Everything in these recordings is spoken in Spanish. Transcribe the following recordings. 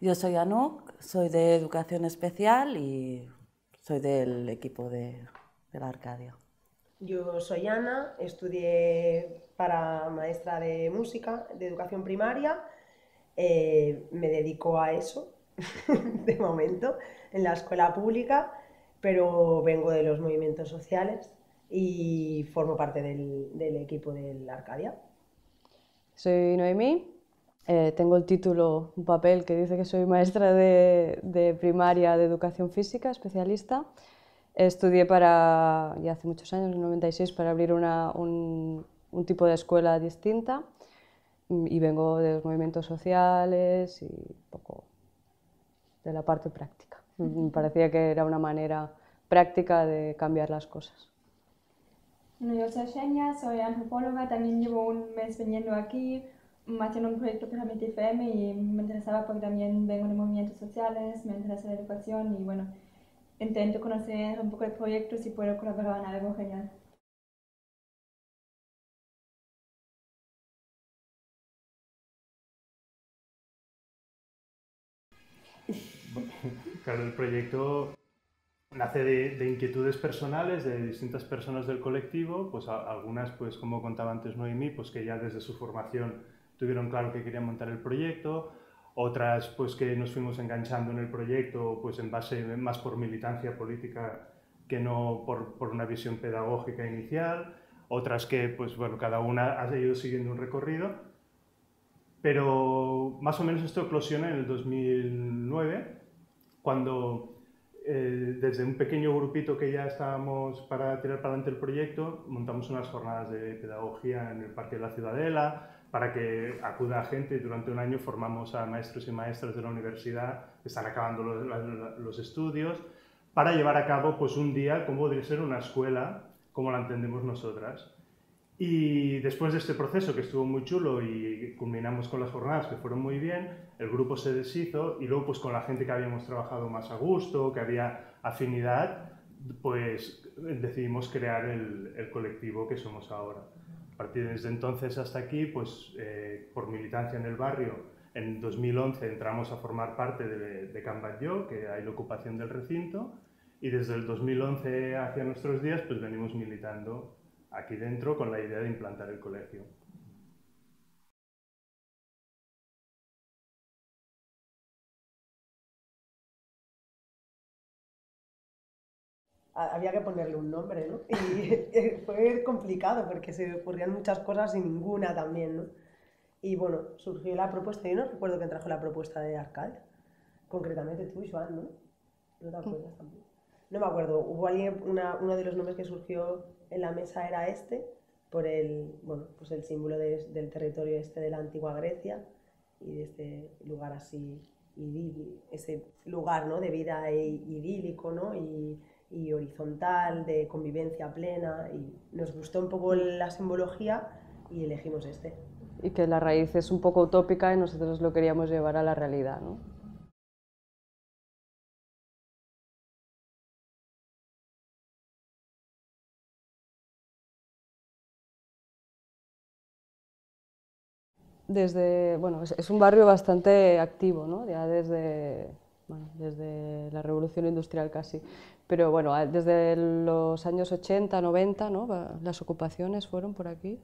Yo soy Anouk, soy de Educación Especial y soy del equipo de la Arcadia. Yo soy Ana, estudié para maestra de música, de educación primaria, me dedico a eso de momento en la escuela pública, pero vengo de los movimientos sociales y formo parte del equipo de la Arcadia. Soy Noemí. Tengo el título, un papel que dice que soy maestra de primaria de educación física, especialista. Estudié para, ya hace muchos años, en el 96, para abrir un tipo de escuela distinta y vengo de los movimientos sociales y un poco de la parte práctica. Me parecía que era una manera práctica de cambiar las cosas. Bueno, yo soy Xenia, soy antropóloga, también llevo un mes viniendo aquí. Haciendo un proyecto para mi 15M y me interesaba porque también vengo de movimientos sociales, me interesa la educación y bueno, intento conocer un poco el proyecto si puedo colaborar en algo genial. Claro, el proyecto nace de inquietudes personales de distintas personas del colectivo, pues algunas, pues como contaba antes Noemí, pues que ya desde su formación tuvieron claro que querían montar el proyecto, otras pues que nos fuimos enganchando en el proyecto pues en base más por militancia política que no por una visión pedagógica inicial, otras que pues bueno, cada una ha ido siguiendo un recorrido, pero más o menos esto eclosiona en el 2009 cuando desde un pequeño grupito que ya estábamos para tirar para adelante el proyecto montamos unas jornadas de pedagogía en el Parque de la Ciudadela, para que acuda gente y durante un año formamos a maestros y maestras de la universidad que están acabando los estudios para llevar a cabo pues, un día como podría ser una escuela como la entendemos nosotras. Y después de este proceso que estuvo muy chulo y culminamos con las jornadas que fueron muy bien, el grupo se deshizo y luego pues, con la gente que habíamos trabajado más a gusto, que había afinidad, pues decidimos crear el colectivo que somos ahora. A partir desde entonces hasta aquí, pues por militancia en el barrio, en 2011 entramos a formar parte de Can Batlló, que hay la ocupación del recinto, y desde el 2011 hacia nuestros días, pues venimos militando aquí dentro con la idea de implantar el colegio. Había que ponerle un nombre, ¿no? Y fue complicado porque se ocurrían muchas cosas y ninguna también, ¿no? Y bueno, surgió la propuesta, yo no recuerdo quién trajo la propuesta de Arcadia, concretamente tú, Joan, ¿no? No te acuerdas tampoco. No me acuerdo, hubo alguien, uno de los nombres que surgió en la mesa era este, por el, bueno, pues el símbolo del territorio este de la antigua Grecia y de este lugar así idílico, ese lugar, ¿no? De vida idílico, ¿no? Y horizontal, de convivencia plena, y nos gustó un poco la simbología y elegimos este. Y que la raíz es un poco utópica y nosotros lo queríamos llevar a la realidad, ¿no? Desde, bueno, es un barrio bastante activo, ¿no? Ya desde... Bueno, desde la revolución industrial casi, pero bueno, desde los años 80, 90, ¿no? Las ocupaciones fueron por aquí,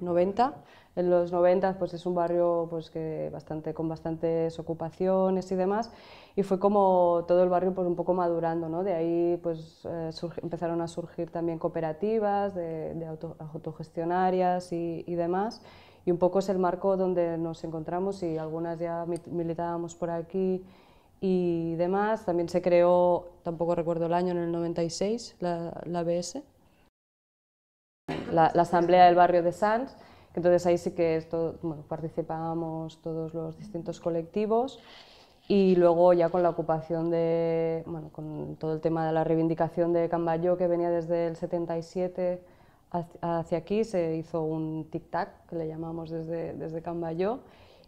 90, en los 90 pues es un barrio pues, que con bastantes ocupaciones y demás, y fue como todo el barrio pues, un poco madurando, ¿no? De ahí pues, empezaron a surgir también cooperativas de autogestionarias y demás, y un poco es el marco donde nos encontramos y algunas ya militábamos por aquí, y demás, también se creó, tampoco recuerdo el año, en el 96, la ABS, la Asamblea del Barrio de Sants, que entonces ahí sí que bueno, participábamos todos los distintos colectivos y luego ya con la ocupación de, bueno, con todo el tema de la reivindicación de Can Batlló que venía desde el 77 hacia aquí, se hizo un tic-tac, que le llamamos desde Can Batlló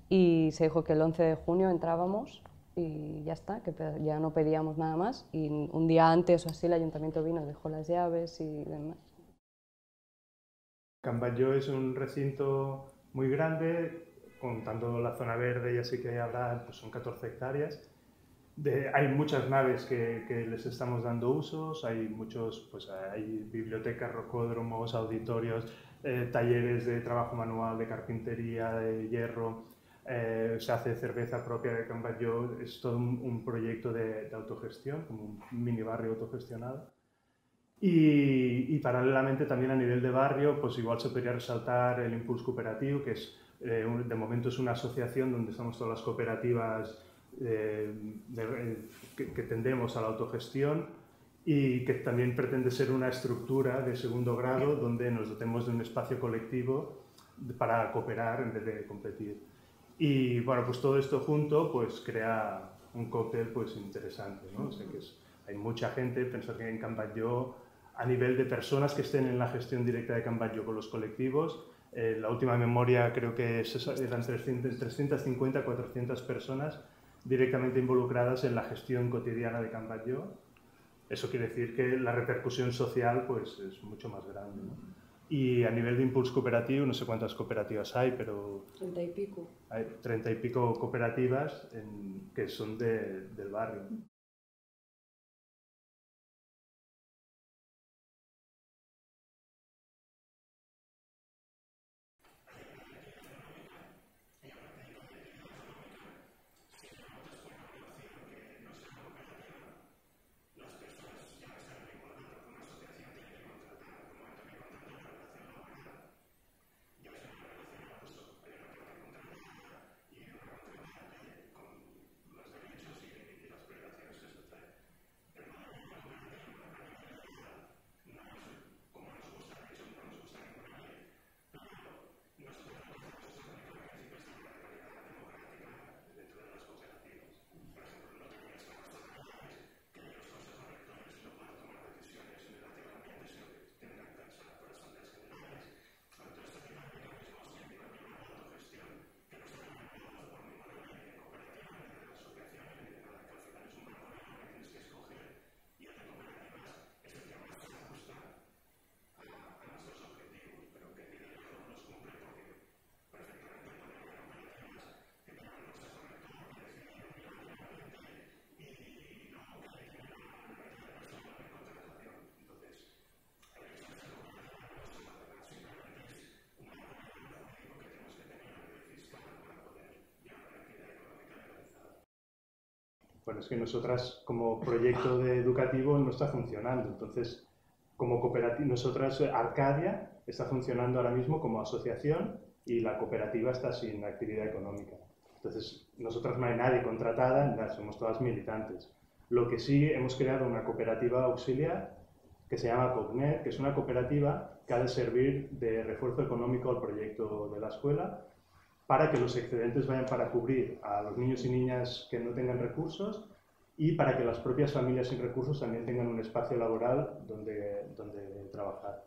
y se dijo que el 11 de junio entrábamos y ya está, que ya no pedíamos nada más y un día antes o así el ayuntamiento vino, dejó las llaves y demás. Can Batlló es un recinto muy grande, contando la zona verde ya sí que habrá, pues son 14 hectáreas. Hay muchas naves que les estamos dando usos, hay muchos, pues hay bibliotecas, rocódromos, auditorios, talleres de trabajo manual, de carpintería, de hierro, se hace cerveza propia de Can Batlló, es todo un proyecto de autogestión, como un mini barrio autogestionado. Y paralelamente también a nivel de barrio, pues igual se podría resaltar el Impuls Cooperatiu, que es, de momento es una asociación donde estamos todas las cooperativas que tendemos a la autogestión y que también pretende ser una estructura de segundo grado donde nos dotemos de un espacio colectivo para cooperar en vez de competir. Y bueno, pues todo esto junto pues crea un cóctel pues interesante, ¿no? O sea, que hay mucha gente, pensar que en Can Batlló, a nivel de personas que estén en la gestión directa de Can Batlló con los colectivos, la última memoria creo que eran 350-400 personas directamente involucradas en la gestión cotidiana de Can Batlló. Eso quiere decir que la repercusión social pues, es mucho más grande, ¿no? Y a nivel de Impuls Cooperatiu, no sé cuántas cooperativas hay, pero... 30 y pico. Hay 30 y pico cooperativas que son del barrio. Bueno, es que nosotras como proyecto educativo no está funcionando, entonces como cooperativa, nosotras Arcadia está funcionando ahora mismo como asociación y la cooperativa está sin actividad económica. Entonces nosotras no hay nadie contratada, nada, somos todas militantes. Lo que sí hemos creado una cooperativa auxiliar que se llama Coqnet, que es una cooperativa que ha de servir de refuerzo económico al proyecto de la escuela, para que los excedentes vayan para cubrir a los niños y niñas que no tengan recursos y para que las propias familias sin recursos también tengan un espacio laboral donde trabajar.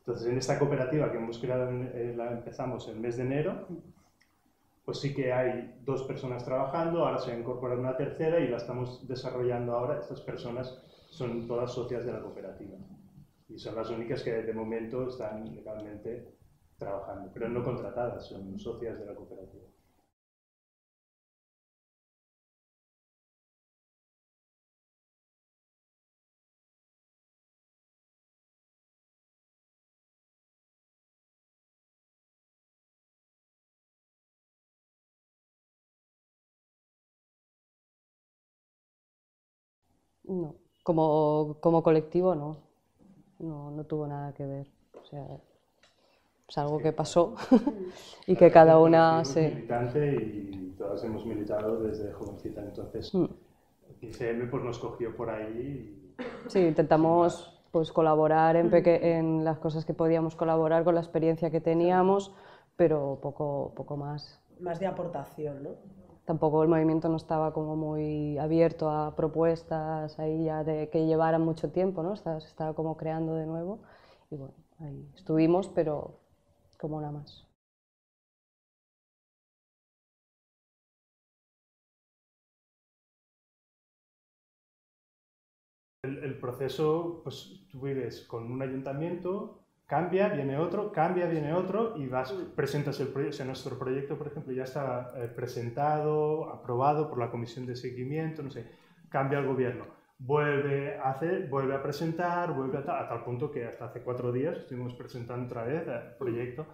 Entonces, en esta cooperativa que hemos creado, la empezamos el mes de enero, pues sí que hay 2 personas trabajando, ahora se ha incorporado una tercera y la estamos desarrollando ahora. Estas personas son todas socias de la cooperativa y son las únicas que de momento están legalmente trabajando, pero no contratadas, son socias de la cooperativa. No, como colectivo no tuvo nada que ver, o sea... Es algo que pasó y que cada una se... militante y todas hemos militado desde jovencita, entonces 15M pues nos cogió por ahí. Y... Sí, intentamos pues colaborar en las cosas que podíamos colaborar con la experiencia que teníamos, pero poco más. Más de aportación, ¿no? Tampoco el movimiento no estaba como muy abierto a propuestas ahí ya de que llevaran mucho tiempo, ¿no? Se estaba como creando de nuevo y bueno, ahí estuvimos, pero... como una más. El proceso, pues tú vives con un ayuntamiento cambia, viene otro y vas, presentas el proyecto. O sea, nuestro proyecto, por ejemplo, ya está presentado, aprobado por la comisión de seguimiento, no sé, cambia el gobierno, vuelve a hacer, vuelve a presentar, vuelve a tal punto que hasta hace 4 días estuvimos presentando otra vez el proyecto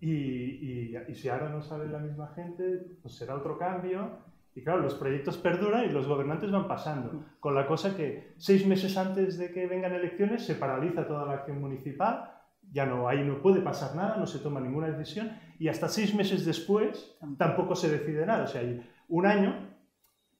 y si ahora no sale la misma gente, pues será otro cambio. Y claro, los proyectos perduran y los gobernantes van pasando, con la cosa que 6 meses antes de que vengan elecciones se paraliza toda la acción municipal, ya no, ahí no puede pasar nada, no se toma ninguna decisión, y hasta 6 meses después tampoco se decide nada. O sea, hay 1 año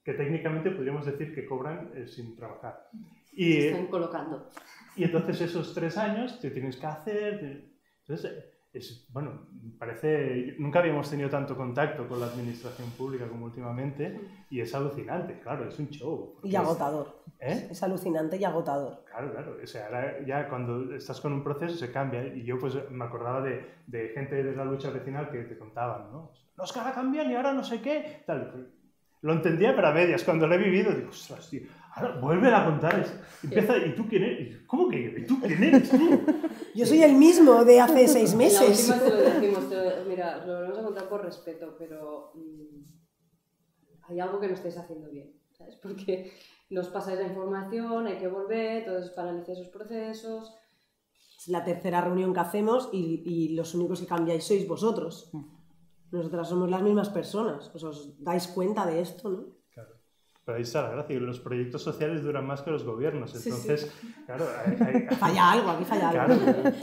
que técnicamente podríamos decir que cobran sin trabajar. Y se están colocando. Y entonces esos 3 años te tienes que hacer... Entonces, bueno, parece... Nunca habíamos tenido tanto contacto con la administración pública como últimamente y es alucinante, claro, es un show. Y agotador. Es alucinante y agotador. Claro, claro. O sea, ahora ya cuando estás con un proceso se cambia. Y yo pues me acordaba de gente de la lucha vecinal que te contaban, ¿no? Los que ahora cambian y ahora no sé qué. Tal. Lo entendía, pero a medias. Cuando lo he vivido digo, ostras, tío, ahora vuelven a contar esto. Empieza, ¿y tú quién eres? ¿Cómo que? ¿Y tú quién eres, tú? Yo soy el mismo de hace 6 meses. La última te lo decimos, mira, lo volvemos a contar por respeto, pero hay algo que no estáis haciendo bien, ¿sabes? Porque nos pasáis la información, hay que volver, entonces paralizáis esos procesos. Es la tercera reunión que hacemos y los únicos que cambiáis sois vosotros. Nosotras somos las mismas personas, o sea, os dais cuenta de esto, ¿no? Pero ahí está la gracia, los proyectos sociales duran más que los gobiernos, entonces, sí, sí. Claro... Falla algo, aquí falla algo. Claro.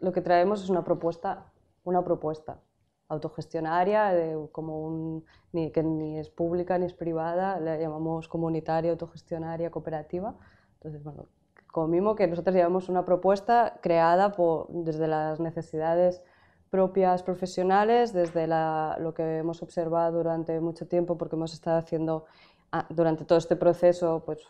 Lo que traemos es una propuesta autogestionaria, como que ni es pública ni es privada, la llamamos comunitaria, autogestionaria, cooperativa, entonces, bueno... Como mismo que nosotros llevamos una propuesta creada desde las necesidades propias profesionales, desde lo que hemos observado durante mucho tiempo, porque hemos estado haciendo durante todo este proceso, pues,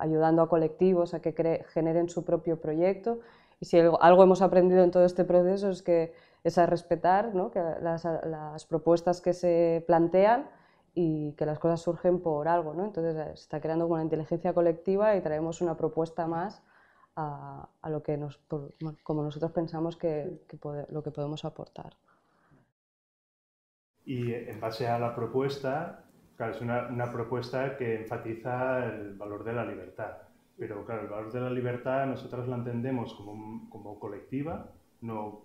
ayudando a colectivos a que generen su propio proyecto. Y si algo hemos aprendido en todo este proceso es que es a respetar, ¿no? Que las propuestas que se plantean y que las cosas surgen por algo, ¿no? Entonces se está creando como una inteligencia colectiva y traemos una propuesta más a lo que como nosotros pensamos lo que podemos aportar. Y en base a la propuesta, claro, es una propuesta que enfatiza el valor de la libertad, pero claro, el valor de la libertad nosotros la entendemos como colectiva, no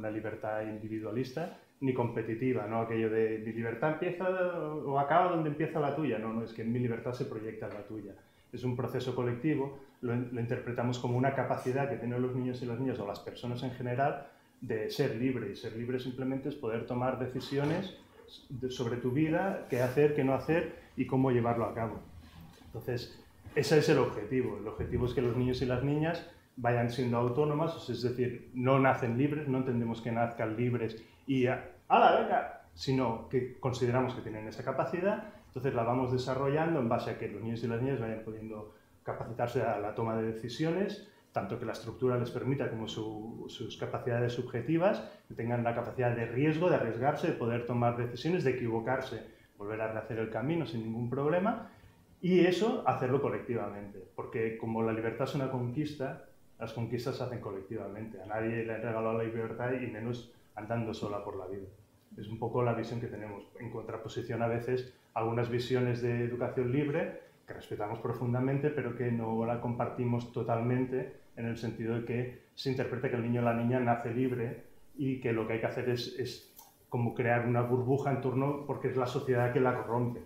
la libertad individualista ni competitiva, no aquello de mi libertad empieza o acaba donde empieza la tuya, no, es que en mi libertad se proyecta la tuya. Es un proceso colectivo, lo interpretamos como una capacidad que tienen los niños y las niñas, o las personas en general, de ser libre. Y ser libre simplemente es poder tomar decisiones sobre tu vida, qué hacer, qué no hacer y cómo llevarlo a cabo. Entonces, ese es el objetivo. El objetivo es que los niños y las niñas vayan siendo autónomas, es decir, no nacen libres, no entendemos que nazcan libres y a la beca, sino que consideramos que tienen esa capacidad, entonces la vamos desarrollando en base a que los niños y las niñas vayan pudiendo capacitarse a la toma de decisiones, tanto que la estructura les permita como sus capacidades subjetivas, que tengan la capacidad de riesgo, de arriesgarse, de poder tomar decisiones, de equivocarse, volver a rehacer el camino sin ningún problema, y eso hacerlo colectivamente, porque como la libertad es una conquista, las conquistas se hacen colectivamente, a nadie le han regalado la libertad y menos andando sola por la vida. Es un poco la visión que tenemos, en contraposición a veces a algunas visiones de educación libre que respetamos profundamente pero que no la compartimos totalmente, en el sentido de que se interpreta que el niño o la niña nace libre y que lo que hay que hacer es como crear una burbuja en torno, porque es la sociedad que la corrompe.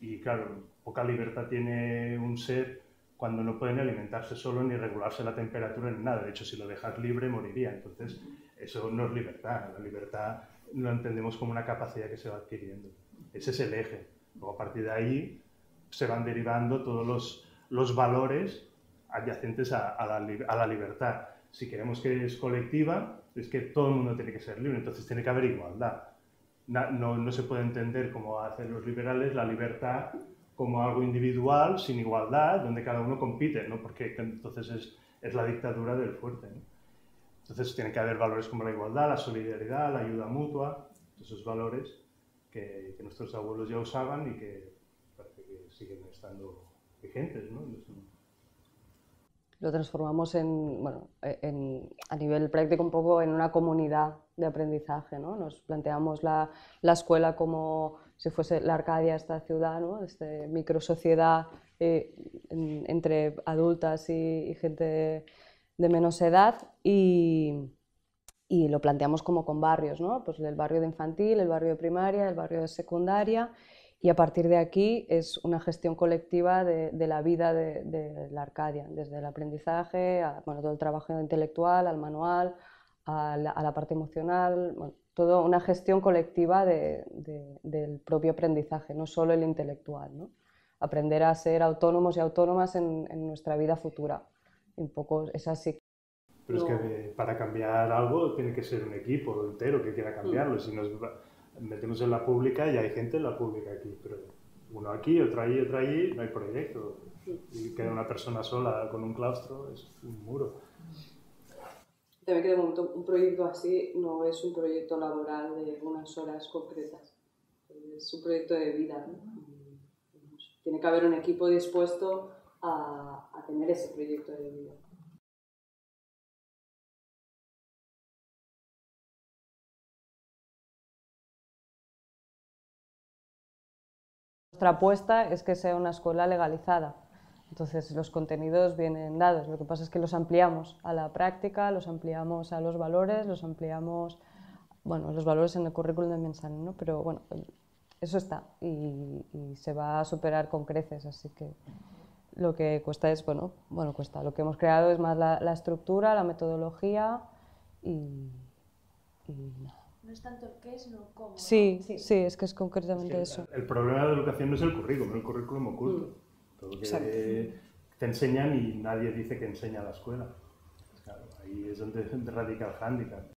Y claro, poca libertad tiene un ser cuando no pueden alimentarse solo ni regularse la temperatura ni nada. De hecho, si lo dejas libre, moriría. Entonces, eso no es libertad. La libertad lo entendemos como una capacidad que se va adquiriendo. Ese es el eje. Luego, a partir de ahí, se van derivando todos los valores adyacentes a la libertad. Si queremos que es colectiva, es que todo el mundo tiene que ser libre. Entonces, tiene que haber igualdad. No se puede entender, como hacen los liberales, la libertad como algo individual, sin igualdad, donde cada uno compite, ¿no? Porque entonces es la dictadura del fuerte, ¿no? Entonces tienen que haber valores como la igualdad, la solidaridad, la ayuda mutua, esos valores que nuestros abuelos ya usaban y que parece que siguen estando vigentes, ¿no? Lo transformamos en, bueno, a nivel práctico un poco en una comunidad de aprendizaje, ¿no? Nos planteamos la escuela como si fuese la Arcadia, esta ciudad, ¿no? Microsociedad entre adultas y gente de menos edad, y lo planteamos como con barrios, ¿no? Pues el barrio de infantil, el barrio de primaria, el barrio de secundaria, y a partir de aquí es una gestión colectiva de la vida de la Arcadia, desde el aprendizaje, bueno, todo el trabajo intelectual, al manual, a la parte emocional, bueno, toda una gestión colectiva del propio aprendizaje, no solo el intelectual, ¿no? Aprender a ser autónomos y autónomas en nuestra vida futura, un poco es así. Pero es que para cambiar algo tiene que ser un equipo entero que quiera cambiarlo. Si nos metemos en la pública, y hay gente en la pública aquí, pero uno aquí, otro allí, no hay proyecto. Y queda una persona sola con un claustro, es un muro. También que de momento un proyecto así no es un proyecto laboral de unas horas concretas, es un proyecto de vida, ¿no? Tiene que haber un equipo dispuesto a tener ese proyecto de vida. Nuestra apuesta es que sea una escuela legalizada, entonces los contenidos vienen dados, lo que pasa es que los ampliamos a la práctica, los ampliamos a los valores, los ampliamos, bueno, los valores en el currículum de Mensana, ¿no? Pero bueno, eso está y se va a superar con creces, así que lo que cuesta es, bueno, cuesta, lo que hemos creado es más la estructura, la metodología y nada. No es tanto el qué, sino cómo. Sí, sí, sí, es que es concretamente eso. El problema de la educación no es el currículum, oculto. Todo que te enseñan y nadie dice que enseña a la escuela. Claro, ahí es donde radica el hándicap.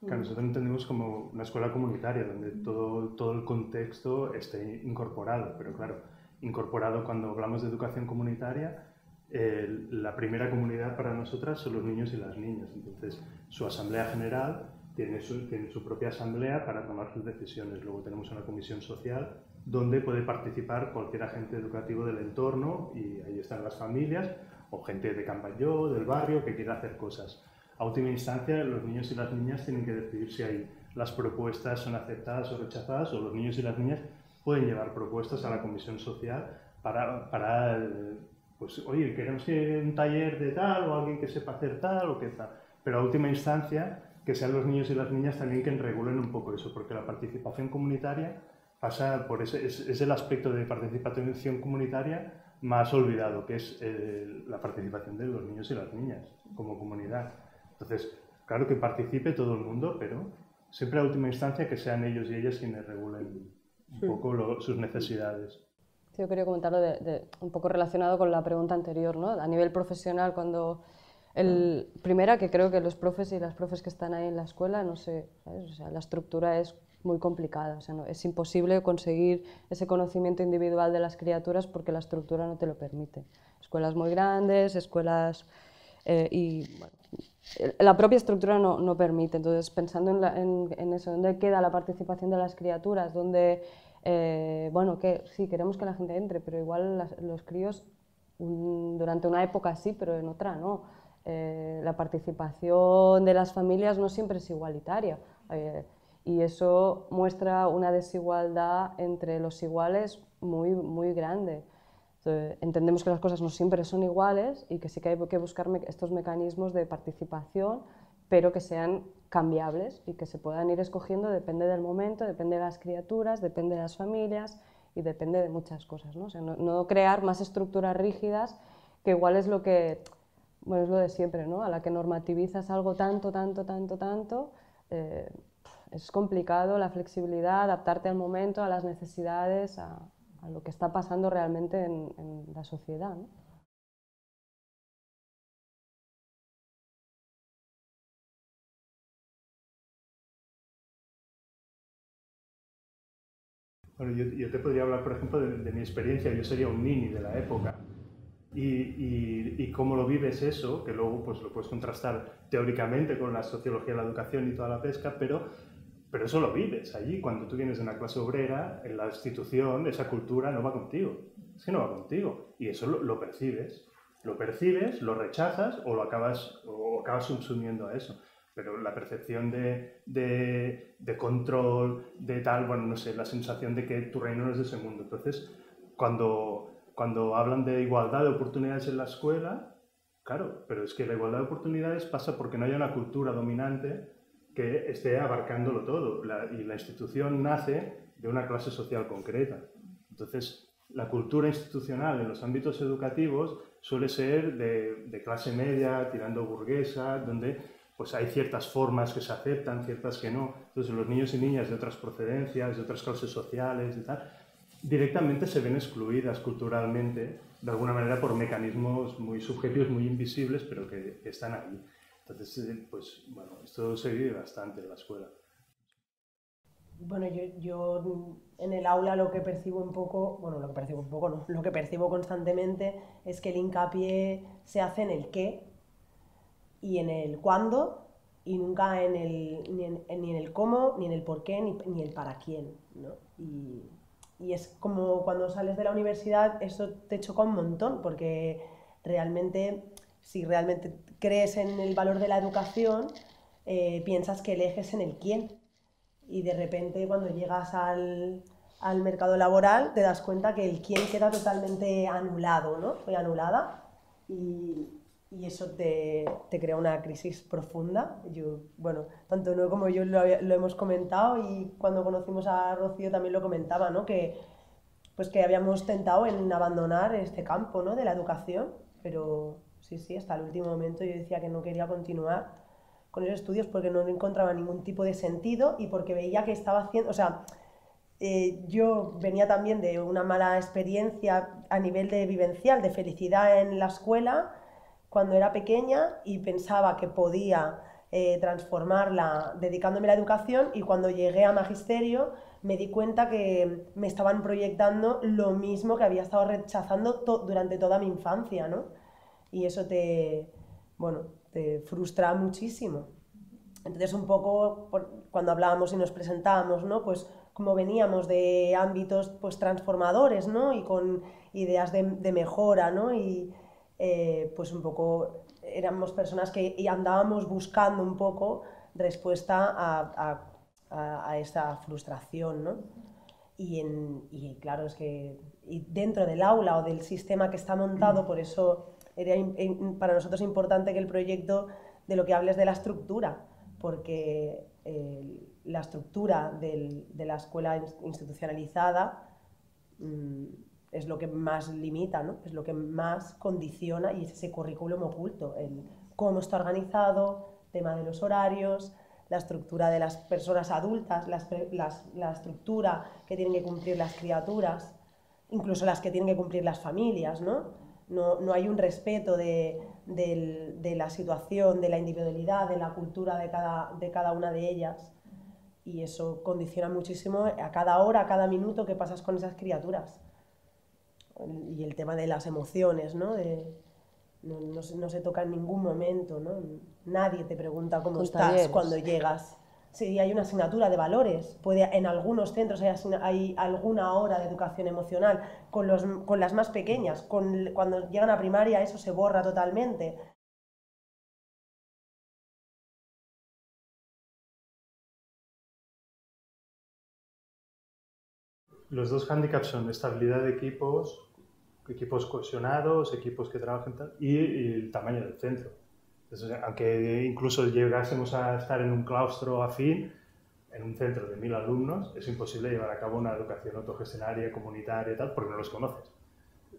Claro, nosotros entendemos como una escuela comunitaria, donde todo el contexto esté incorporado, pero claro, incorporado cuando hablamos de educación comunitaria, la primera comunidad para nosotras son los niños y las niñas. Entonces, su asamblea general tiene su propia asamblea para tomar sus decisiones. Luego tenemos una comisión social donde puede participar cualquier agente educativo del entorno y ahí están las familias o gente de Can Batlló, del barrio, que quiera hacer cosas. A última instancia, los niños y las niñas tienen que decidir si las propuestas son aceptadas o rechazadas, o los niños y las niñas pueden llevar propuestas a la comisión social para pues, oye, queremos que un taller de tal, o alguien que sepa hacer tal, o qué tal. Pero a última instancia, que sean los niños y las niñas también quien regulen un poco eso, porque la participación comunitaria pasa por es el aspecto de participación comunitaria más olvidado, que es la participación de los niños y las niñas como comunidad. Entonces, claro que participe todo el mundo, pero siempre a última instancia que sean ellos y ellas quienes regulen un poco sus necesidades. Sí, yo quería comentarlo un poco relacionado con la pregunta anterior, ¿no? A nivel profesional, cuando primera, que creo que los profes y las profes que están ahí en la escuela, no sé, ¿sabes? O sea, la estructura es muy complicada, o sea, no, es imposible conseguir ese conocimiento individual de las criaturas porque la estructura no te lo permite. Escuelas muy grandes, escuelas y bueno, la propia estructura no permite. Entonces, pensando en eso, ¿dónde queda la participación de las criaturas? ¿Dónde, bueno, que sí, queremos que la gente entre, pero igual los críos durante una época sí, pero en otra no? La participación de las familias no siempre es igualitaria y eso muestra una desigualdad entre los iguales muy, muy grande. Entendemos que las cosas no siempre son iguales y que sí que hay que buscar estos mecanismos de participación, pero que sean cambiables y que se puedan ir escogiendo, depende del momento, depende de las criaturas, depende de las familias y depende de muchas cosas, ¿no? O sea, no crear más estructuras rígidas, que igual es lo que, bueno, es lo de siempre, ¿no? A la que normativizas algo tanto, tanto, tanto, tanto, es complicado la flexibilidad, adaptarte al momento, a las necesidades, a lo que está pasando realmente en la sociedad, ¿no? Bueno, yo te podría hablar, por ejemplo, de mi experiencia. Yo sería un nini de la época. y cómo lo vives eso, que luego pues lo puedes contrastar teóricamente con la sociología de la educación y toda la pesca, pero eso lo vives allí. Cuando tú vienes de una clase obrera, en la institución, esa cultura no va contigo. Es que no va contigo. Y eso lo percibes. Lo percibes, lo rechazas o acabas subsumiendo a eso. Pero la percepción de control, de tal, bueno, no sé, la sensación de que tu reino no es de ese mundo. Entonces, cuando hablan de igualdad de oportunidades en la escuela, claro, pero es que la igualdad de oportunidades pasa porque no haya una cultura dominante que esté abarcándolo todo. Y la institución nace de una clase social concreta. Entonces, la cultura institucional en los ámbitos educativos suele ser de clase media, tirando burguesa, donde pues hay ciertas formas que se aceptan, ciertas que no. Entonces los niños y niñas de otras procedencias, de otras clases sociales y tal, directamente se ven excluidas culturalmente, de alguna manera por mecanismos muy subjetivos, muy invisibles, pero que están ahí. Entonces, pues bueno, esto se vive bastante en la escuela. Bueno, yo en el aula lo que percibo un poco, bueno, lo que percibo un poco no, lo que percibo constantemente es que el hincapié se hace en el qué y en el cuándo y nunca en ni en el cómo, ni en el por qué, ni el para quién, ¿no? Y es como cuando sales de la universidad, eso te choca un montón, porque realmente, si realmente crees en el valor de la educación, piensas que eleges en el quién. Y de repente cuando llegas al mercado laboral te das cuenta que el quién queda totalmente anulado, ¿no? Soy anulada y eso te crea una crisis profunda. Yo, bueno, tanto Noé como yo lo hemos comentado y cuando conocimos a Rocío también lo comentaba, ¿no? Que habíamos tentado en abandonar este campo, ¿no? De la educación, pero sí, hasta el último momento yo decía que no quería continuar con los estudios porque no encontraba ningún tipo de sentido y porque veía que estaba haciendo, o sea, yo venía también de una mala experiencia a nivel de vivencial, de felicidad en la escuela cuando era pequeña y pensaba que podía transformarla dedicándome a la educación y cuando llegué a magisterio me di cuenta que me estaban proyectando lo mismo que había estado rechazando durante toda mi infancia, ¿no? Y eso te frustra muchísimo. Entonces un poco cuando hablábamos y nos presentábamos, ¿no? Pues como veníamos de ámbitos pues transformadores, ¿no? Y con ideas de mejora, ¿no? Y pues un poco éramos personas que andábamos buscando un poco respuesta a esa frustración, ¿no? Y claro, es que dentro del aula o del sistema que está montado, por eso era para nosotros importante que el proyecto de lo que hables de la estructura, porque la estructura de la escuela institucionalizada es lo que más limita, ¿no? Es lo que más condiciona y es ese currículum oculto, el cómo está organizado, tema de los horarios, la estructura de las personas adultas, la estructura que tienen que cumplir las criaturas, incluso las que tienen que cumplir las familias, ¿no? No hay un respeto de la situación, de la individualidad, de la cultura de cada una de ellas. Y eso condiciona muchísimo a cada hora, a cada minuto que pasas con esas criaturas. Y el tema de las emociones, ¿no? No se toca en ningún momento, ¿no? Nadie te pregunta cómo estás cuando llegas. Sí, hay una asignatura de valores. En algunos centros hay alguna hora de educación emocional. Con las más pequeñas, cuando llegan a primaria, eso se borra totalmente. Los dos hándicaps son estabilidad de equipos cohesionados, equipos que trabajan tal, y el tamaño del centro. Entonces, aunque incluso llegásemos a estar en un claustro afín, en un centro de 1000 alumnos, es imposible llevar a cabo una educación autogestionaria, comunitaria y tal, porque no los conoces.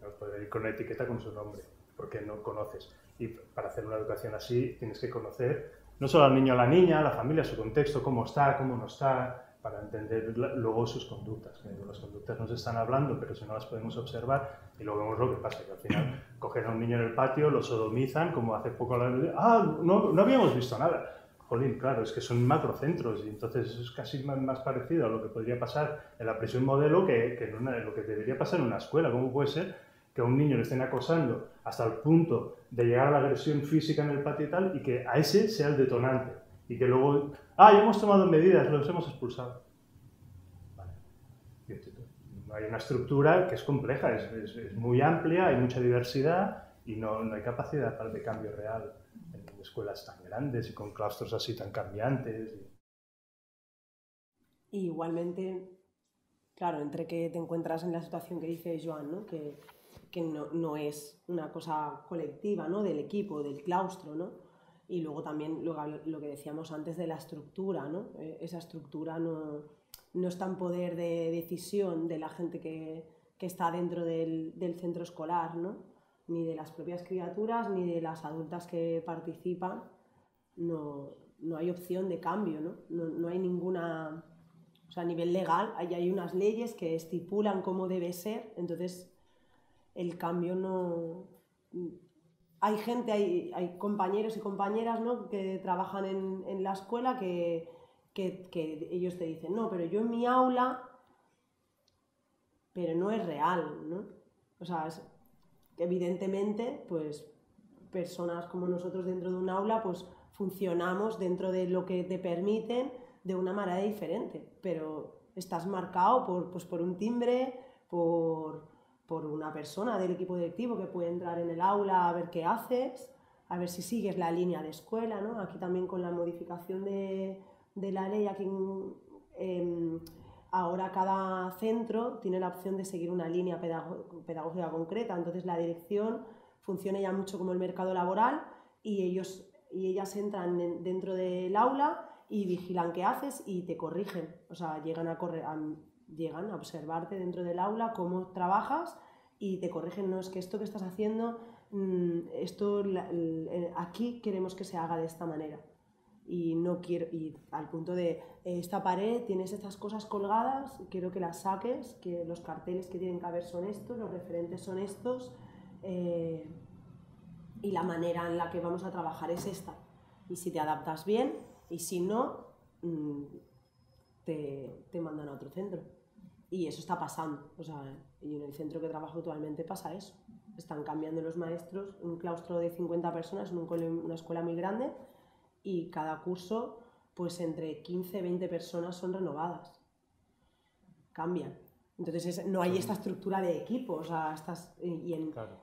No puedes ir con una etiqueta con su nombre, porque no conoces. Y para hacer una educación así tienes que conocer no solo al niño o a la niña, a la familia, su contexto, cómo está, cómo no está, para entender luego sus conductas. Las conductas nos están hablando, pero si no las podemos observar, y luego vemos lo que pasa, que al final cogen a un niño en el patio, lo sodomizan, como hace poco, no habíamos visto nada. Jolín, claro, es que son macrocentros, y entonces eso es casi más parecido a lo que podría pasar en la prisión modelo que en lo que debería pasar en una escuela. ¿Cómo puede ser que a un niño le estén acosando hasta el punto de llegar a la agresión física en el patio y tal, y que a ese sea el detonante. Y que luego, ah, ya hemos tomado medidas, los hemos expulsado. Vale. Hay una estructura que es compleja, es muy amplia, hay mucha diversidad y no hay capacidad de cambio real en escuelas tan grandes y con claustros así tan cambiantes. Y igualmente, claro, entre que te encuentras en la situación que dice Joan, ¿no? Que no es una cosa colectiva, ¿no? Del equipo, del claustro, ¿no? Y luego también lo que decíamos antes de la estructura, ¿no? Esa estructura no está en poder de decisión de la gente que está dentro del centro escolar, ¿no? Ni de las propias criaturas, ni de las adultas que participan. No hay opción de cambio, ¿no? No hay ninguna... O sea, a nivel legal hay unas leyes que estipulan cómo debe ser, entonces... El cambio no... Hay gente, hay compañeros y compañeras, ¿no? Que trabajan en la escuela que ellos te dicen, no, pero yo en mi aula... Pero no es real, ¿no? O sea, evidentemente, pues personas como nosotros dentro de un aula, pues funcionamos dentro de lo que te permiten de una manera diferente, pero estás marcado por un timbre, por una persona del equipo directivo que puede entrar en el aula a ver qué haces, a ver si sigues la línea de escuela, ¿no? Aquí también con la modificación de la ley, aquí ahora cada centro tiene la opción de seguir una línea pedagógica concreta, entonces la dirección funciona ya mucho como el mercado laboral y ellos y ellas entran dentro del aula y vigilan qué haces y te corrigen, o sea, llegan a observarte dentro del aula cómo trabajas y te corrigen, no, es que esto que estás haciendo, esto aquí queremos que se haga de esta manera y no quiero, y al punto de esta pared tienes estas cosas colgadas, quiero que las saques, que los carteles que tienen que haber son estos, los referentes son estos, y la manera en la que vamos a trabajar es esta, y si te adaptas bien y si no, te mandan a otro centro. Y eso está pasando, o sea, y en el centro que trabajo actualmente pasa eso. Están cambiando los maestros, un claustro de 50 personas en una escuela muy grande y cada curso, pues entre 15 y 20 personas son renovadas. Cambian. Entonces no hay esta estructura de equipo, o sea, claro.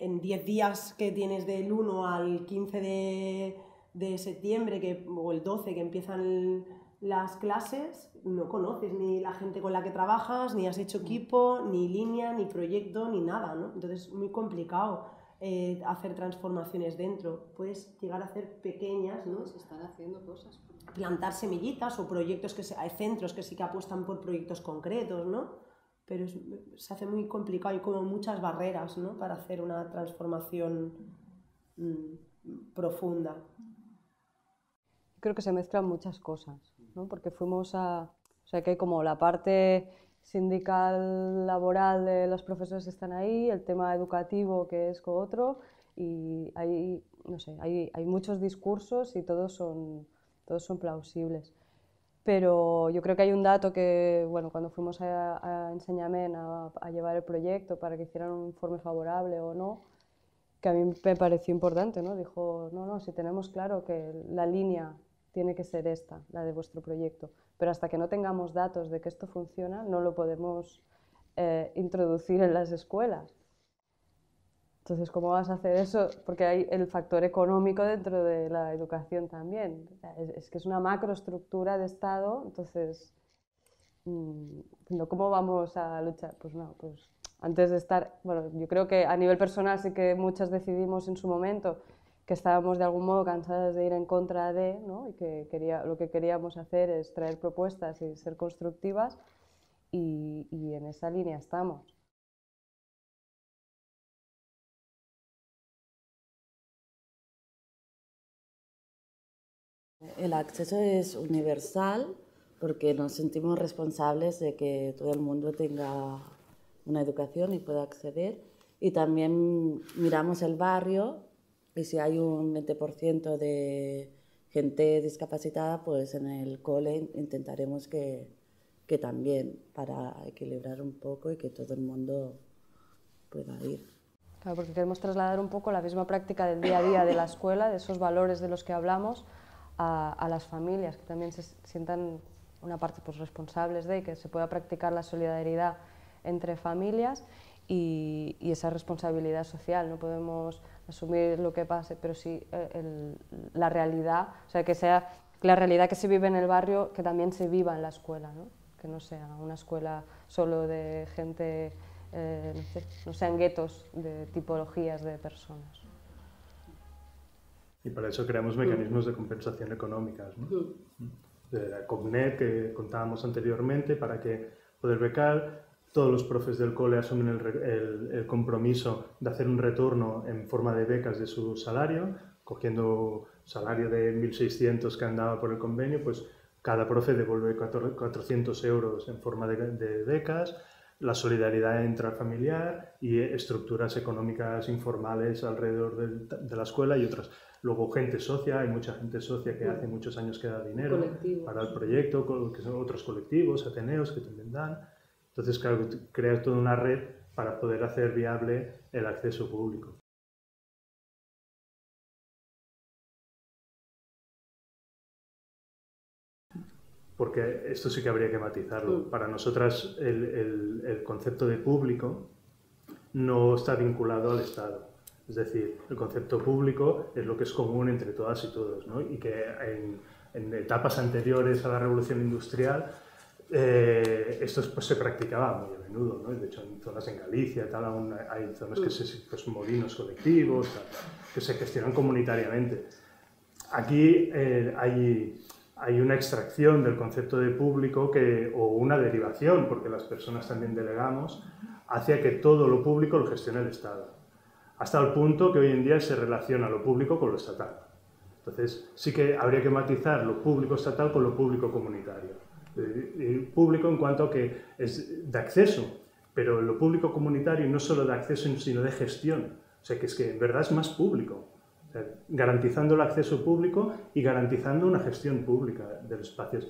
En 10 días que tienes del 1 al 15 de septiembre o el 12 que empiezan las clases, no conoces ni la gente con la que trabajas, ni has hecho equipo, ni línea, ni proyecto, ni nada, ¿no? Entonces es muy complicado hacer transformaciones dentro. Puedes llegar a hacer pequeñas, ¿no? Se están haciendo cosas. Plantar semillitas o proyectos hay centros que sí que apuestan por proyectos concretos, ¿no? Pero se hace muy complicado, hay como muchas barreras, ¿no? Para hacer una transformación profunda. Creo que se mezclan muchas cosas, ¿no? Porque fuimos o sea, que hay como la parte sindical, laboral de los profesores que están ahí, el tema educativo que es otro, y hay, no sé, hay muchos discursos y todos son plausibles. Pero yo creo que hay un dato que, bueno, cuando fuimos a Enseñament a llevar el proyecto para que hicieran un informe favorable o no, que a mí me pareció importante, ¿no? Dijo, no, si tenemos claro que la línea tiene que ser esta, la de vuestro proyecto, pero hasta que no tengamos datos de que esto funciona, no lo podemos introducir en las escuelas. Entonces, ¿cómo vas a hacer eso? Porque hay el factor económico dentro de la educación también. Es que es una macroestructura de Estado, entonces, ¿cómo vamos a luchar? Pues no, pues antes de estar... Bueno, yo creo que a nivel personal sí que muchas decidimos en su momento que estábamos de algún modo cansadas de ir en contra de, ¿no? Y que lo que queríamos hacer es traer propuestas y ser constructivas, y en esa línea estamos. El acceso es universal porque nos sentimos responsables de que todo el mundo tenga una educación y pueda acceder, y también miramos el barrio. Y si hay un 20% de gente discapacitada, pues en el cole intentaremos que también, para equilibrar un poco y que todo el mundo pueda ir. Claro, porque queremos trasladar un poco la misma práctica del día a día de la escuela, de esos valores de los que hablamos, a las familias, que también se sientan una parte pues, responsables de que se pueda practicar la solidaridad entre familias y esa responsabilidad social. No podemos asumir lo que pase, pero sí la realidad, o sea la realidad que se vive en el barrio, que también se viva en la escuela, ¿no? Que no sea una escuela solo de gente, no sean guetos de tipologías de personas. Y para eso creamos mecanismos de compensación económicas, ¿no? De la Coqnet que contábamos anteriormente, para que poder becar. Todos los profes del cole asumen el compromiso de hacer un retorno en forma de becas de su salario, cogiendo salario de 1.600 que andaba por el convenio, pues cada profe devuelve 400 € en forma de becas, la solidaridad intrafamiliar y estructuras económicas informales alrededor de la escuela y otras. Luego gente socia, hay mucha gente socia que hace muchos años que da dinero para el proyecto, que son otros colectivos, ateneos que también dan. Entonces, claro, crear toda una red para poder hacer viable el acceso público. Porque esto sí que habría que matizarlo. Para nosotras el concepto de público no está vinculado al Estado. Es decir, el concepto público es lo que es común entre todas y todos, ¿no? Y que en etapas anteriores a la Revolución Industrial esto pues, se practicaba muy a menudo, ¿no? De hecho en zonas en Galicia tal, aún hay zonas que se pues, molinos colectivos tal, que se gestionan comunitariamente. Aquí hay una extracción del concepto de público o una derivación, porque las personas también delegamos hacia que todo lo público lo gestione el Estado, hasta el punto que hoy en día se relaciona lo público con lo estatal. Entonces sí que habría que matizar lo público estatal con lo público comunitario. El público en cuanto a que es de acceso, pero lo público comunitario no solo de acceso, sino de gestión. O sea, que es que en verdad es más público, o sea, garantizando el acceso público y garantizando una gestión pública de los espacios.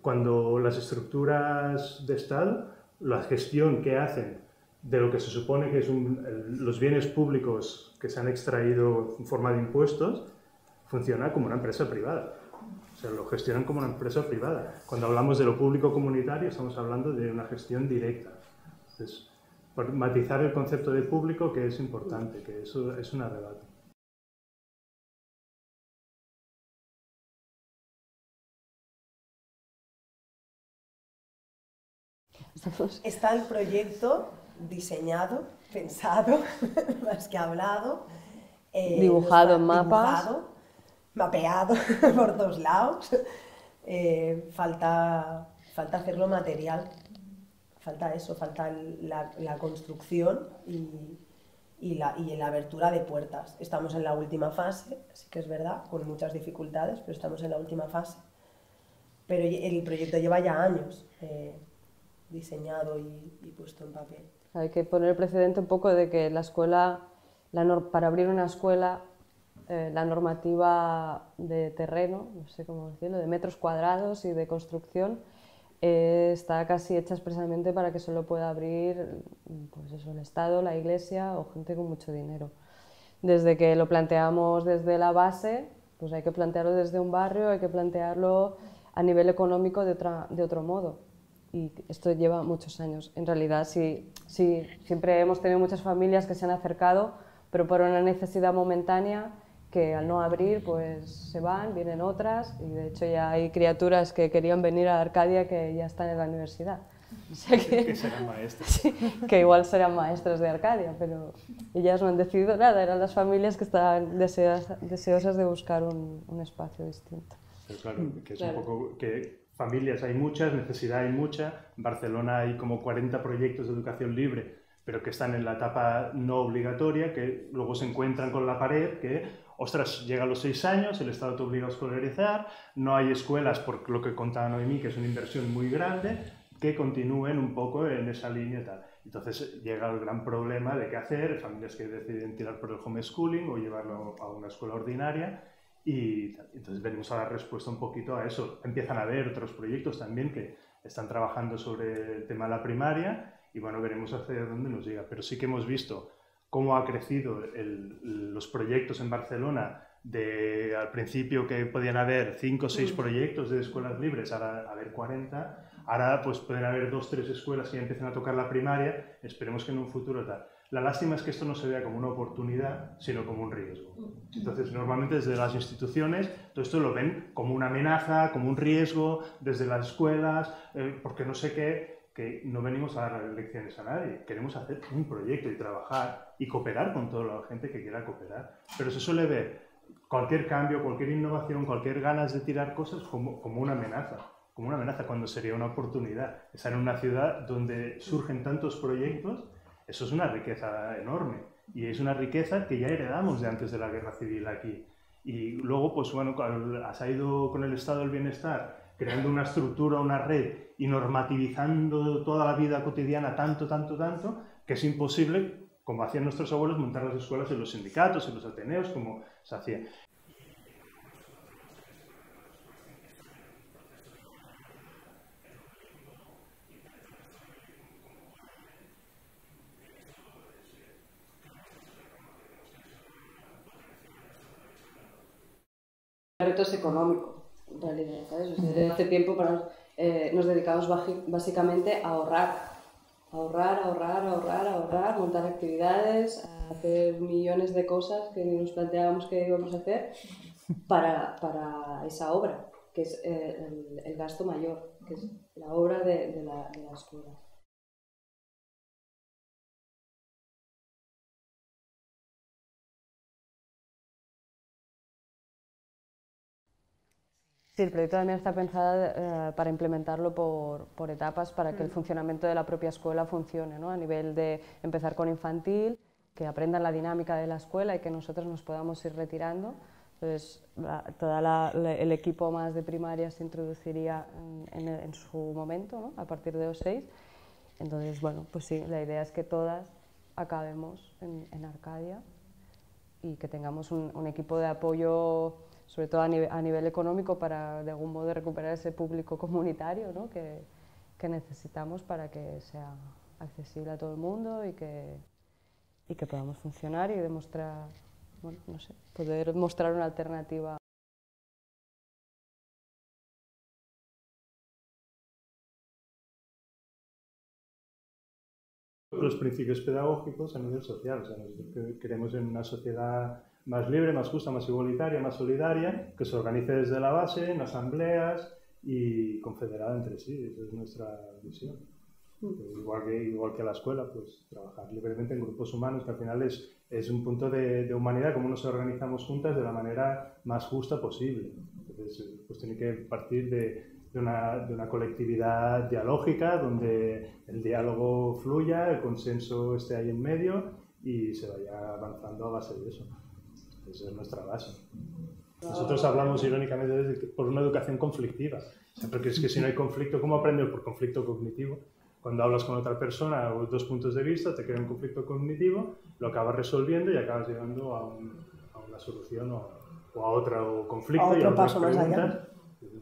Cuando las estructuras de Estado, la gestión que hacen de lo que se supone que es los bienes públicos que se han extraído en forma de impuestos, funciona como una empresa privada. O sea, lo gestionan como una empresa privada. Cuando hablamos de lo público comunitario estamos hablando de una gestión directa. Entonces, matizar el concepto de público, que es importante, que eso es un arrebato. Está el proyecto diseñado, pensado, más que hablado, dibujado en mapas. Dibujado, mapeado por dos lados, falta hacerlo material, falta eso, falta la construcción y la abertura de puertas. Estamos en la última fase, sí que es verdad, con muchas dificultades, pero estamos en la última fase. Pero el proyecto lleva ya años diseñado y puesto en papel. Hay que poner el precedente un poco de que la escuela, para abrir una escuela, la normativa de terreno, no sé cómo decirlo, de metros cuadrados y de construcción, está casi hecha expresamente para que solo pueda abrir pues eso, el Estado, la Iglesia o gente con mucho dinero. Desde que lo planteamos desde la base, pues hay que plantearlo desde un barrio, hay que plantearlo a nivel económico de otro modo. Y esto lleva muchos años. En realidad, sí, siempre hemos tenido muchas familias que se han acercado, pero por una necesidad momentánea, que al no abrir pues se van, vienen otras, y de hecho ya hay criaturas que querían venir a Arcadia que ya están en la universidad. O sea que serán maestras. Sí, que igual serán maestras de Arcadia, pero ellas no han decidido nada, eran las familias que estaban deseosas de buscar un espacio distinto. Pero claro, que es claro. Un poco que familias hay muchas, necesidad hay mucha, en Barcelona hay como 40 proyectos de educación libre, pero que están en la etapa no obligatoria, que luego se encuentran con la pared que ostras, llega a los 6 años, el Estado te obliga a escolarizar, no hay escuelas, por lo que contaba Noemí, que es una inversión muy grande, que continúen un poco en esa línea y tal. Entonces llega el gran problema de qué hacer, familias que deciden tirar por el homeschooling o llevarlo a una escuela ordinaria, y tal. Entonces venimos a dar respuesta un poquito a eso. Empiezan a haber otros proyectos también que están trabajando sobre el tema de la primaria, y bueno, veremos hacia dónde nos llega. Pero sí que hemos visto cómo ha crecido los proyectos en Barcelona, de al principio que podían haber 5 o 6 proyectos de escuelas libres, ahora haber 40, ahora pues pueden haber 2 o 3 escuelas que ya empiezan a tocar la primaria, esperemos que en un futuro tal. La lástima es que esto no se vea como una oportunidad, sino como un riesgo. Entonces, normalmente desde las instituciones, todo esto lo ven como una amenaza, como un riesgo, desde las escuelas, porque no sé qué, que no venimos a dar lecciones a nadie. Queremos hacer un proyecto y trabajar y cooperar con toda la gente que quiera cooperar. Pero se suele ver cualquier cambio, cualquier innovación, cualquier ganas de tirar cosas como una amenaza. Como una amenaza, cuando sería una oportunidad. Estar en una ciudad donde surgen tantos proyectos. Eso es una riqueza enorme, y es una riqueza que ya heredamos de antes de la Guerra Civil aquí. Y luego, pues bueno, se ha ido con el Estado del Bienestar creando una estructura, una red, y normativizando toda la vida cotidiana tanto, tanto, tanto, que es imposible, como hacían nuestros abuelos, montar las escuelas en los sindicatos, en los ateneos, como se hacía. Retos económicos, en realidad, ¿sabes? O sea, desde hace tiempo nos dedicamos básicamente a ahorrar, montar actividades, a hacer millones de cosas que nos planteábamos que íbamos a hacer para esa obra, que es el gasto mayor, que es la obra de la escuela. Sí, el proyecto también está pensado para implementarlo por etapas, para que el funcionamiento de la propia escuela funcione, ¿no? A nivel de empezar con infantil, que aprendan la dinámica de la escuela y que nosotros nos podamos ir retirando. Entonces, todo el equipo más de primaria se introduciría en su momento, ¿no? A partir de los 6. Entonces, bueno, pues sí, la idea es que todas acabemos en Arcadia y que tengamos un equipo de apoyo, sobre todo a nivel económico, para de algún modo recuperar ese público comunitario, ¿no? que necesitamos para que sea accesible a todo el mundo y que podamos funcionar y demostrar, bueno, no sé, poder mostrar una alternativa. Los principios pedagógicos a nivel social, o sea, nosotros queremos en una sociedad más libre, más justa, más igualitaria, más solidaria, que se organice desde la base, en asambleas y confederada entre sí. Esa es nuestra visión. Igual que la escuela, pues trabajar libremente en grupos humanos, que al final es un punto de humanidad, cómo nos organizamos juntas de la manera más justa posible. Entonces, pues tiene que partir de una colectividad dialógica, donde el diálogo fluya, el consenso esté ahí en medio y se vaya avanzando a base de eso. Esa es nuestra base. Nosotros hablamos irónicamente por una educación conflictiva, o sea, porque es que si no hay conflicto, ¿cómo aprendes? Por conflicto cognitivo. Cuando hablas con otra persona o dos puntos de vista, te crea un conflicto cognitivo, lo acabas resolviendo y acabas llegando a una solución o a otro conflicto, y a otras preguntas.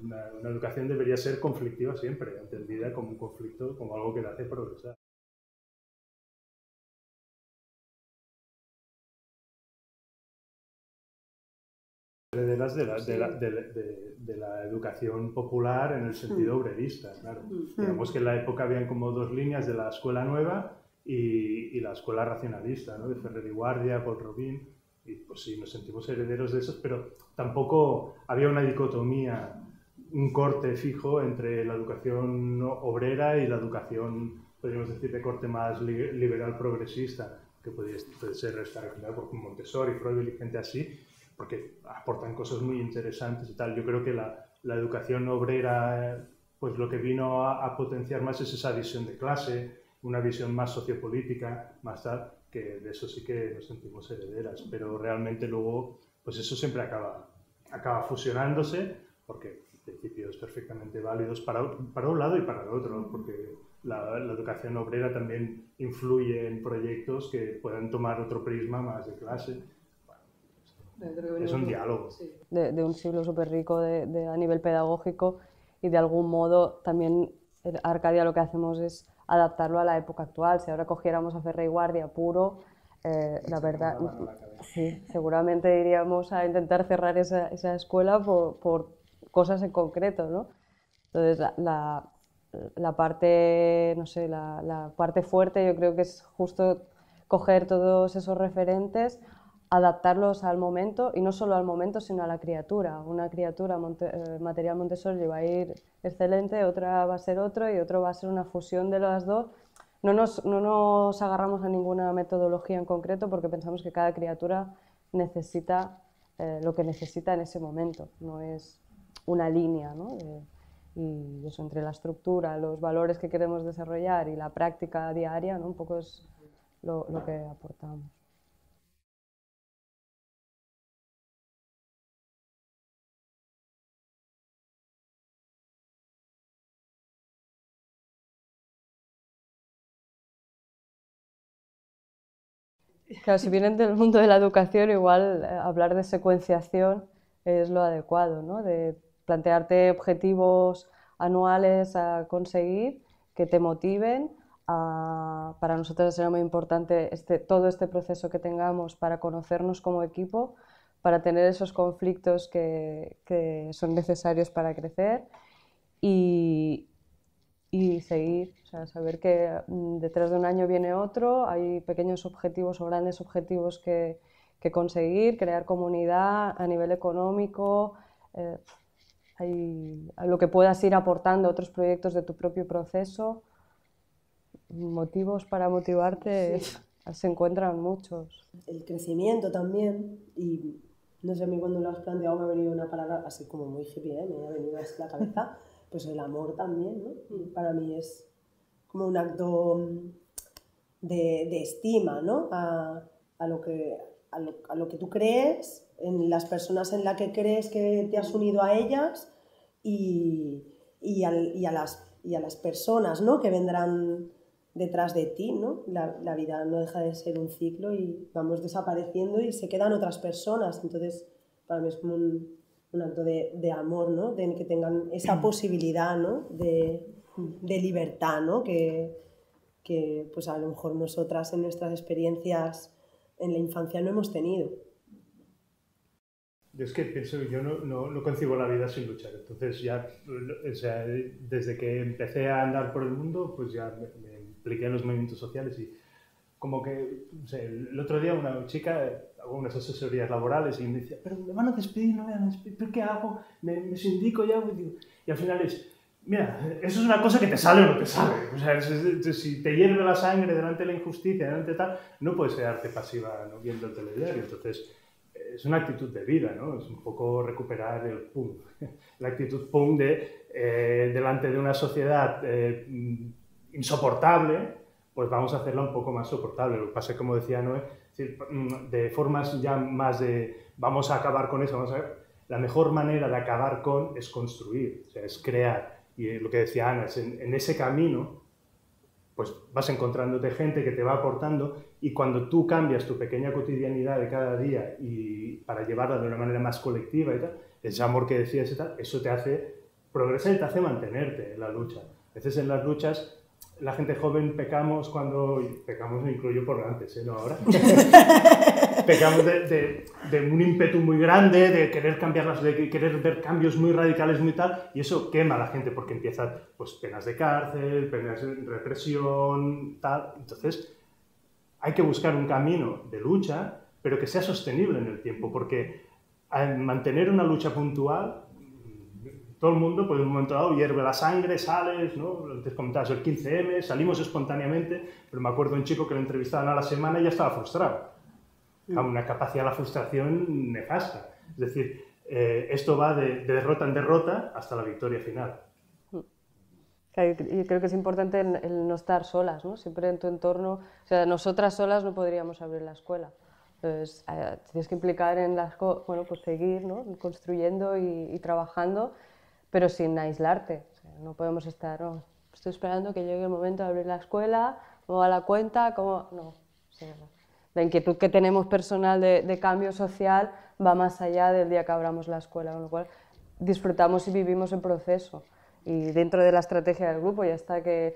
Una educación debería ser conflictiva siempre, entendida como un conflicto, como algo que te hace progresar. De la educación popular en el sentido obrerista, claro. Digamos que en la época habían como dos líneas, de la escuela nueva y la escuela racionalista, ¿no? De Ferrer i Guardia, Paul Robin, y pues sí, nos sentimos herederos de esos, pero tampoco había una dicotomía, un corte fijo entre la educación obrera y la educación, podríamos decir, de corte más liberal progresista, que puede ser restaurada por Montessori, Froebel y gente así, porque aportan cosas muy interesantes y tal. Yo creo que la educación obrera, pues lo que vino a potenciar más es esa visión de clase, una visión más sociopolítica, más tal, que de eso sí que nos sentimos herederas, pero realmente luego, pues eso siempre acaba fusionándose, porque principios perfectamente válidos para un lado y para el otro, porque la educación obrera también influye en proyectos que puedan tomar otro prisma más de clase. Es un diálogo. De un siglo súper rico a nivel pedagógico, y de algún modo también Arcadia lo que hacemos es adaptarlo a la época actual. Si ahora cogiéramos a Ferrer i Guardia puro, la verdad, sí, seguramente iríamos a intentar cerrar esa escuela por cosas en concreto, ¿no? Entonces, la parte, no sé, la parte fuerte yo creo que es justo coger todos esos referentes, adaptarlos al momento, y no solo al momento, sino a la criatura. Una criatura, material Montessori va a ir excelente, otra va a ser otro y otro va a ser una fusión de las dos. No nos agarramos a ninguna metodología en concreto porque pensamos que cada criatura necesita lo que necesita en ese momento, no es una línea, ¿no? Y eso, entre la estructura, los valores que queremos desarrollar y la práctica diaria, ¿no? Un poco es lo que aportamos. Claro, si vienen del mundo de la educación, igual hablar de secuenciación es lo adecuado, ¿no? De plantearte objetivos anuales a conseguir que te motiven. Para nosotros será muy importante todo este proceso que tengamos para conocernos como equipo, para tener esos conflictos que son necesarios para crecer y seguir, o sea, saber que detrás de un año viene otro, hay pequeños objetivos o grandes objetivos que conseguir, crear comunidad a nivel económico, hay lo que puedas ir aportando a otros proyectos de tu propio proceso, motivos para motivarte, sí. Se encuentran muchos. El crecimiento también, y no sé, a mí cuando lo has planteado me ha venido una palabra así como muy hippie, ¿eh? Me ha venido así la cabeza. Pues el amor también, ¿no? Para mí es como un acto de estima, ¿no? a lo que tú crees, en las personas en las que crees que te has unido a ellas y a las personas, ¿no? Que vendrán detrás de ti, ¿no? La vida no deja de ser un ciclo y vamos desapareciendo y se quedan otras personas, entonces para mí es como un acto de amor, ¿no? De que tengan esa posibilidad, ¿no? de libertad, ¿no? Que pues a lo mejor nosotras en nuestras experiencias en la infancia no hemos tenido. Yo es que pienso que yo no concibo la vida sin luchar, entonces ya, o sea, desde que empecé a andar por el mundo, pues ya me impliqué en los movimientos sociales y como que, o sea, el otro día una chica, unas asesorías laborales, y me decía, pero me van a despedir, no me van a despedir, ¿pero qué hago? ¿Me sindico ya? Y al final es, mira, eso es una cosa que te sale o no te sale. O sea, si te hierve la sangre delante de la injusticia, delante de tal, no puedes quedarte pasiva, ¿no? Viendo el telediario. Entonces, es una actitud de vida, ¿no? Es un poco recuperar el pum, la actitud pum de delante de una sociedad insoportable, pues vamos a hacerla un poco más soportable. Lo que pasa es, como decía Noé, de formas ya más de vamos a acabar con eso, vamos a ver. La mejor manera de acabar con es construir, o sea, es crear. Y lo que decía Ana, es en ese camino pues vas encontrándote gente que te va aportando, y cuando tú cambias tu pequeña cotidianidad de cada día y para llevarla de una manera más colectiva y tal, ese amor que decías y tal, eso te hace progresar y te hace mantenerte en la lucha. A veces en las luchas la gente joven pecamos cuando... Pecamos, me incluyo por antes, ¿eh? No ahora. Pecamos de un ímpetu muy grande, de querer cambiarlas, de querer ver cambios muy radicales, muy tal, y eso quema a la gente porque empiezan pues penas de cárcel, penas de represión, tal. Entonces, hay que buscar un camino de lucha, pero que sea sostenible en el tiempo, porque al mantener una lucha puntual... Todo el mundo, pues en un momento dado, hierve la sangre, sales, ¿no? Antes comentabas el 15M, salimos espontáneamente, pero me acuerdo un chico que lo entrevistaban a la semana y ya estaba frustrado. A una capacidad de la frustración nefasta. Es decir, esto va de derrota en derrota hasta la victoria final. Yo creo que es importante el no estar solas, ¿no? Siempre en tu entorno, o sea, nosotras solas no podríamos abrir la escuela. Entonces, tienes que implicar en las cosas, bueno, pues seguir, ¿no? Construyendo y trabajando, pero sin aislarte. O sea, no podemos estar, no, estoy esperando que llegue el momento de abrir la escuela, cómo va la cuenta, cómo... No, o sea, la inquietud que tenemos personal de cambio social va más allá del día que abramos la escuela, con lo cual disfrutamos y vivimos el proceso. Y dentro de la estrategia del grupo ya está que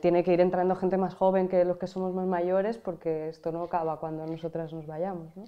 tiene que ir entrando gente más joven que los que somos más mayores, porque esto no acaba cuando nosotras nos vayamos, ¿no?